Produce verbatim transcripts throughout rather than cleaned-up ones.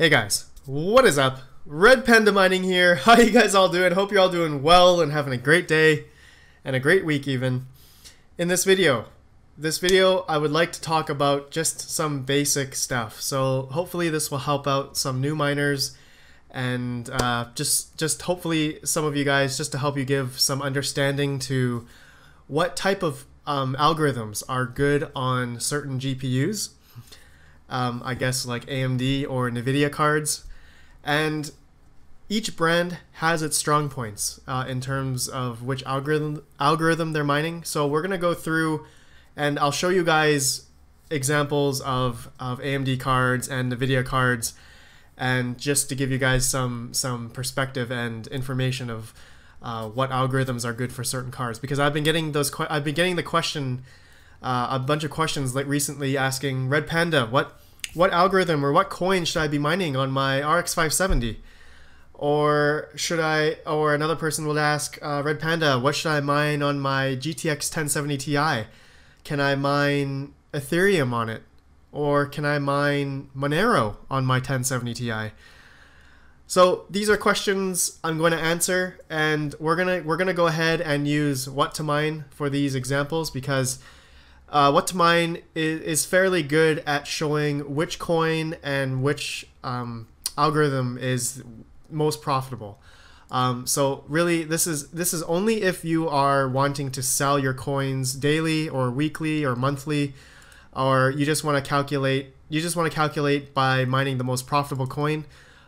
Hey guys, what is up? Red Panda Mining here. How you guys all doing? Hope you're all doing well and having a great day and a great week even. In this video, this video I would like to talk about just some basic stuff. So hopefully this will help out some new miners and uh, just, just hopefully some of you guys, just to help you give some understanding to what type of um, algorithms are good on certain G P Us. Um, I guess like A M D or NVIDIA cards, and each brand has its strong points uh, in terms of which algorithm algorithm they're mining. So we're gonna go through, and I'll show you guys examples of of A M D cards and NVIDIA cards, and just to give you guys some some perspective and information of uh, what algorithms are good for certain cards. Because I've been getting those que I've been getting the question. Uh, a bunch of questions like recently asking, Red Panda, what what algorithm or what coin should I be mining on my R X five seventy? Or should I, or another person would ask, uh, Red Panda, what should I mine on my G T X ten seventy T I? Can I mine Ethereum on it? Or can I mine Monero on my ten seventy T I? So these are questions I'm going to answer, and we're gonna we're gonna go ahead and use WhatToMine for these examples, because Uh, WhatToMine is, is fairly good at showing which coin and which um, algorithm is most profitable. Um, so really, this is this is only if you are wanting to sell your coins daily or weekly or monthly, or you just want to calculate. You just want to calculate by mining the most profitable coin.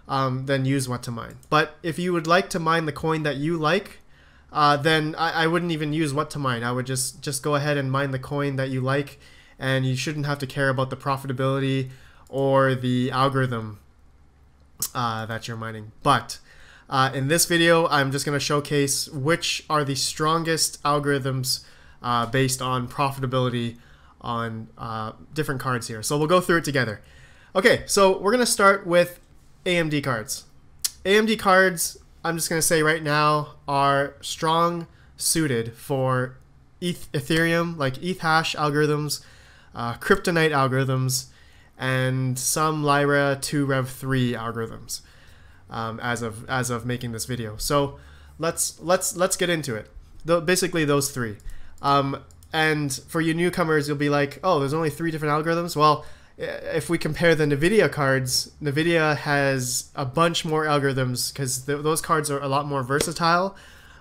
Um, then use WhatToMine. But if you would like to mine the coin that you like, Uh, then I, I wouldn't even use WhatToMine. I would just just go ahead and mine the coin that you like, and you shouldn't have to care about the profitability or the algorithm uh, that you're mining. But uh, in this video, I'm just going to showcase which are the strongest algorithms uh, based on profitability on uh, different cards here. So we'll go through it together. Okay, so we're going to start with A M D cards. A M D cards, I'm just going to say right now, are strong suited for eth Ethereum, like Ethash algorithms, uh, CryptoNight algorithms, and some Lyra two Rev three algorithms. Um, as of as of making this video, so let's let's let's get into it. The, basically, those three. Um, and for you newcomers, you'll be like, oh, there's only three different algorithms. Well, if we compare the NVIDIA cards, NVIDIA has a bunch more algorithms because th those cards are a lot more versatile.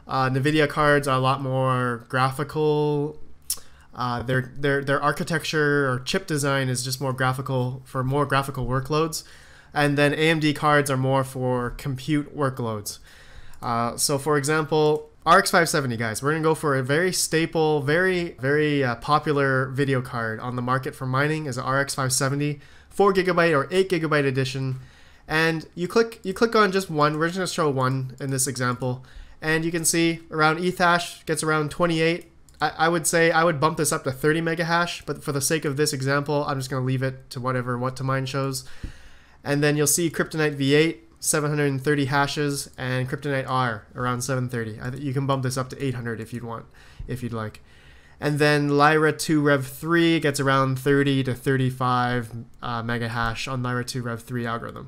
Uh, NVIDIA cards are a lot more graphical. Uh, their their their architecture or chip design is just more graphical for more graphical workloads, and then A M D cards are more for compute workloads. Uh, so, for example, R X five seventy, guys, we're gonna go for a very staple, very, very uh, popular video card on the market for mining is an R X five seventy, four gigabyte or eight gigabyte edition. And you click, you click on just one. We're just gonna show one in this example, and you can see around Ethash gets around twenty-eight. I, I would say I would bump this up to thirty mega hash, but for the sake of this example, I'm just gonna leave it to whatever WhatToMine shows. And then you'll see CryptoNight V eight. seven hundred thirty hashes, and CryptoNight R around seven thirty. I th you can bump this up to eight hundred if you'd want, if you'd like. And then Lyra two Rev three gets around thirty to thirty-five uh, mega hash on Lyra two Rev three algorithm.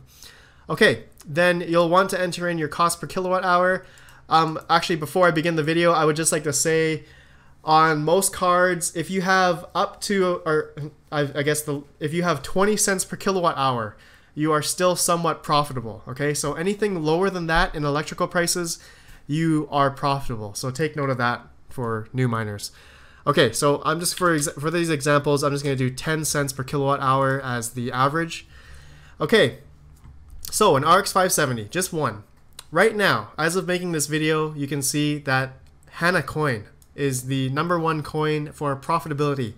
Okay, then you'll want to enter in your cost per kilowatt hour. Um, actually, before I begin the video, I would just like to say, on most cards, if you have up to, or I, I guess the, if you have twenty cents per kilowatt hour, you are still somewhat profitable, okay? So anything lower than that in electrical prices, you are profitable. So take note of that for new miners. Okay, so I'm just, for, ex for these examples, I'm just gonna do ten cents per kilowatt hour as the average. Okay, so an R X five seventy, just one. Right now, as of making this video, you can see that HANA coin is the number one coin for profitability.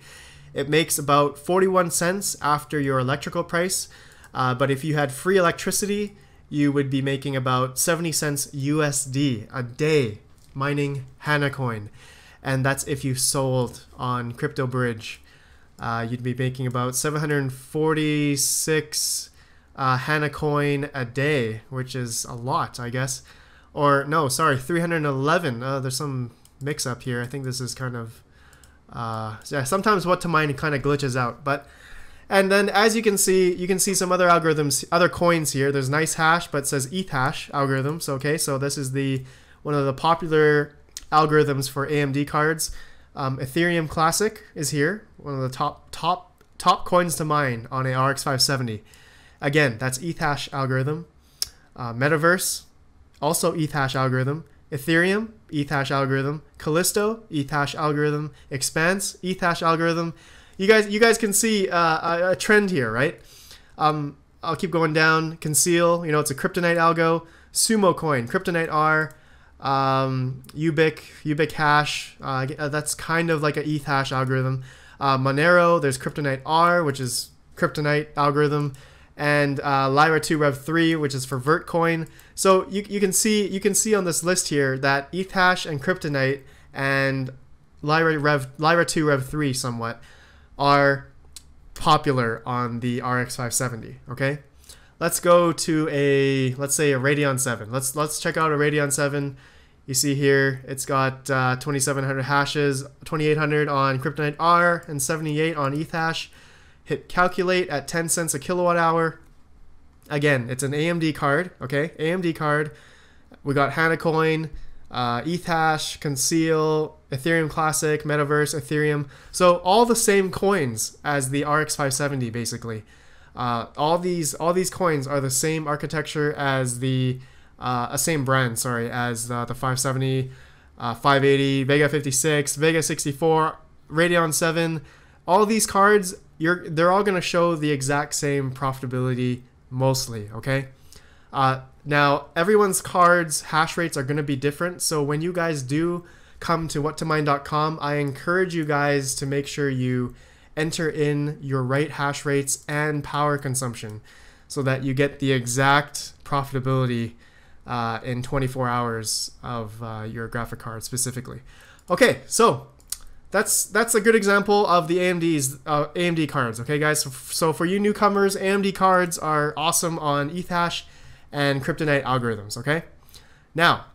It makes about forty-one cents after your electrical price. Uh, but if you had free electricity, you would be making about seventy cents U S D a day mining HANA coin. And that's if you sold on CryptoBridge. Uh, you'd be making about seven hundred forty-six uh, HANA coin a day, which is a lot, I guess. Or no, sorry, three hundred eleven. Uh, there's some mix up here. I think this is kind of, uh, yeah, sometimes WhatToMine kind of glitches out, but And then as you can see, you can see some other algorithms, other coins here. There's nice hash, but it says Ethash algorithms. Okay, so this is the one of the popular algorithms for A M D cards. Um, Ethereum Classic is here, one of the top top top coins to mine on a R X five seventy. Again, that's Ethash algorithm. Uh, Metaverse, also Ethash algorithm. Ethereum, Ethash algorithm. Callisto, Ethash algorithm. Expanse, Ethash algorithm. You guys, you guys can see uh, a, a trend here, right? Um, I'll keep going down. Conceal, you know, it's a CryptoNight algo. Sumo Coin, CryptoNight R. Um, Ubiq, Ubiq hash, uh, that's kind of like an E T H hash algorithm. Uh, Monero, there's CryptoNight R, which is CryptoNight algorithm, and uh, Lyra two Rev three, which is for Vertcoin. So you, you can see you can see on this list here that E T H hash and CryptoNight and Lyra two Rev three somewhat are popular on the R X five seventy. Okay, let's go to a let's say a Radeon seven. Let's let's check out a Radeon seven. You see here, it's got uh, twenty-seven hundred hashes, twenty-eight hundred on CryptoNight R, and seventy-eight on Ethash. Hit calculate at ten cents a kilowatt hour. Again, it's an A M D card, okay? A M D card. We got HANA Coin, uh, Ethash, Conceal, Ethereum Classic, Metaverse, Ethereum. So all the same coins as the R X five seventy, basically. Uh, all these all these coins are the same architecture as the uh, a same brand, sorry, as the, the five seventy, uh, five eighty, Vega fifty-six, Vega sixty-four, Radeon seven. All these cards, you're they're all going to show the exact same profitability mostly. Okay. Uh, now everyone's cards hash rates are going to be different. So when you guys do come to what to mine dot com, I encourage you guys to make sure you enter in your right hash rates and power consumption so that you get the exact profitability uh, in twenty-four hours of uh, your graphic card specifically. Okay, so that's that's a good example of the A M D's uh, A M D cards. Okay, guys, so, so for you newcomers, A M D cards are awesome on Ethash and CryptoNight algorithms. Okay, now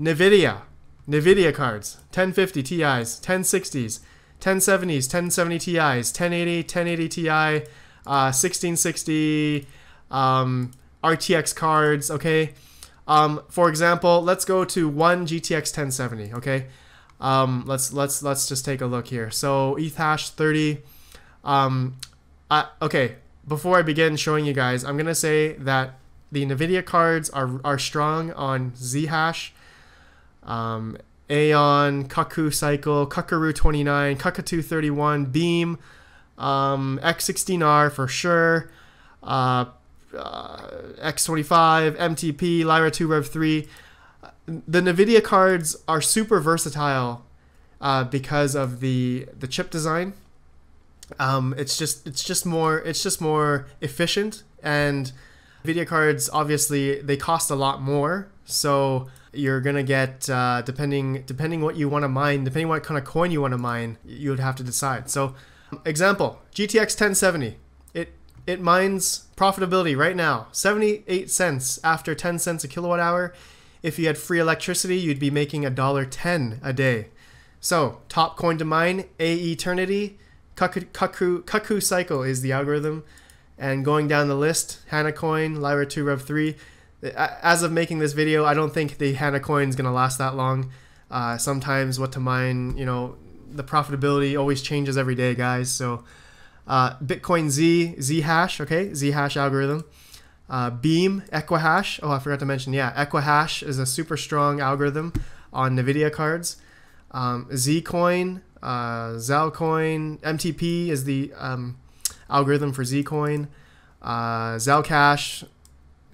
NVIDIA, NVIDIA cards, ten fifty T Is, ten sixties. ten seventies, ten seventy T Is, ten eighty, ten eighty T I, uh, sixteen sixty, um, R T X cards, okay? Um, for example, let's go to one G T X ten seventy, okay? Um, let's let's let's just take a look here. So Ethash thirty. Um, uh, okay, before I begin showing you guys, I'm gonna say that the NVIDIA cards are are strong on ZHash. Um, Aeon, Cuckoo Cycle, Cuckaroo twenty-nine, Cuckoo thirty-one, Beam, um, X sixteen R for sure, uh, uh, X twenty-five, M T P, Lyra two Rev three. The NVIDIA cards are super versatile uh, because of the the chip design. Um, it's just it's just more it's just more efficient, and NVIDIA cards obviously they cost a lot more, so you're gonna get uh, depending depending what you want to mine, depending what kind of coin you want to mine, you would have to decide. So, example G T X ten seventy, it it mines profitability right now seventy-eight cents after ten cents a kilowatt hour. If you had free electricity, you'd be making a dollar ten a day. So top coin to mine AEternity, Cuckoo Cuckoo Cycle is the algorithm, and going down the list, HANA Coin, Lyra two Rev three. As of making this video, I don't think the HANA coin is going to last that long. Uh, sometimes what to mine, you know, the profitability always changes every day, guys. So uh, Bitcoin Z, ZHash, okay, ZHash algorithm. Uh, Beam, Equihash, oh, I forgot to mention, yeah, Equihash is a super strong algorithm on NVIDIA cards. Um, Zcoin, uh, Zcoin, M T P is the um, algorithm for Zcoin. Uh, Zcash,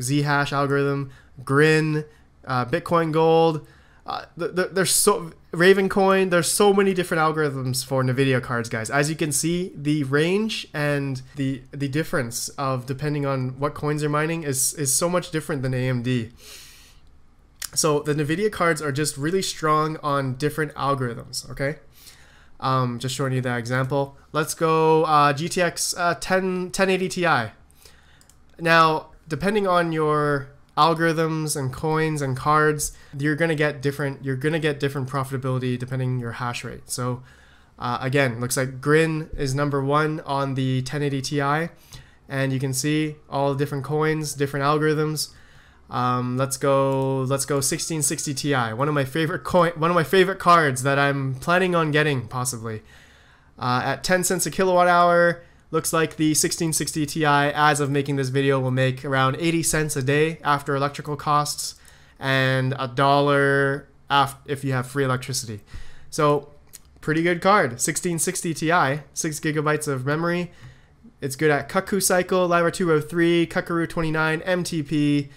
ZHash algorithm, Grin, uh, Bitcoin Gold, uh, there, there's so Raven Coin. There's so many different algorithms for NVIDIA cards, guys. As you can see, the range and the the difference of depending on what coins you're mining is is so much different than A M D. So the NVIDIA cards are just really strong on different algorithms. Okay, um, just showing you that example. Let's go uh, G T X uh, ten eighty T I. Now, depending on your algorithms and coins and cards, you're gonna get different. You're gonna get different profitability depending on your hash rate. So, Uh, again, looks like Grin is number one on the ten eighty Ti, and you can see all the different coins, different algorithms. Um, let's go. Let's go. sixteen sixty Ti, one of my favorite coin, one of my favorite cards that I'm planning on getting possibly. Uh, at ten cents a kilowatt hour, looks like the sixteen sixty Ti, as of making this video, will make around eighty cents a day after electrical costs, and a dollar after if you have free electricity. So, pretty good card. sixteen sixty Ti, six gigabytes of memory. It's good at Cuckoo Cycle, Lyra two rev three, Cuckaroo twenty-nine, M T P.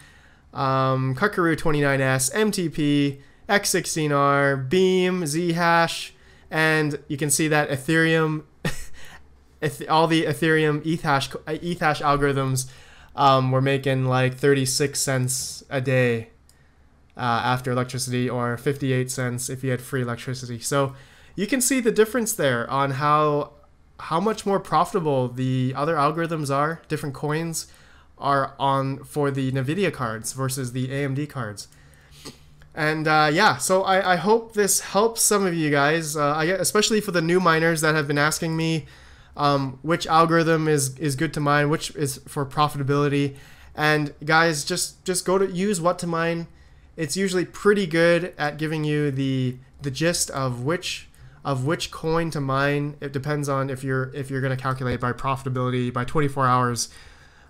Um, Cuckaroo twenty-nine S, M T P, X sixteen R, Beam, ZHash, and you can see that Ethereum, all the Ethereum Ethash, Ethash algorithms um, were making like thirty-six cents a day uh, after electricity, or fifty-eight cents if you had free electricity. So you can see the difference there on how, how much more profitable the other algorithms are, different coins are on for the NVIDIA cards versus the A M D cards. And uh, yeah, so I, I hope this helps some of you guys, uh, I, especially for the new miners that have been asking me um, which algorithm is, is good to mine, which is for profitability. And guys, just, just go to use WhatToMine. It's usually pretty good at giving you the, the gist of which of which coin to mine. It depends on if you're, if you're gonna calculate by profitability, by twenty-four hours,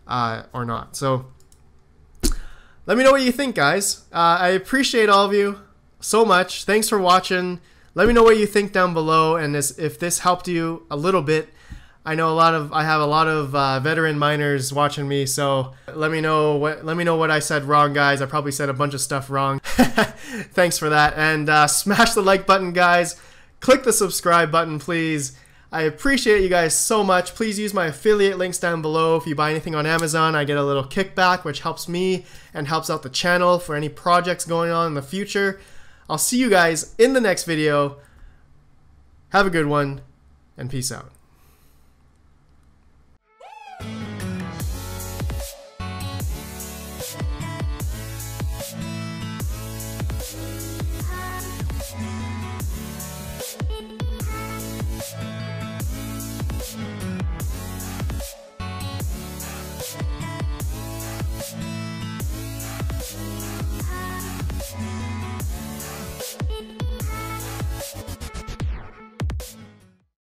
Uh, or not. So let me know what you think, guys. uh, I appreciate all of you so much. Thanks for watching. Let me know what you think down below, and this, if this helped you a little bit. I know a lot of I have a lot of uh, veteran miners watching me, so let me know what let me know what I said wrong, guys. I probably said a bunch of stuff wrong. Thanks for that, and uh, smash the like button, guys. Click the subscribe button, please. I appreciate you guys so much. Please use my affiliate links down below. If you buy anything on Amazon, I get a little kickback, which helps me and helps out the channel for any projects going on in the future. I'll see you guys in the next video. Have a good one, and peace out.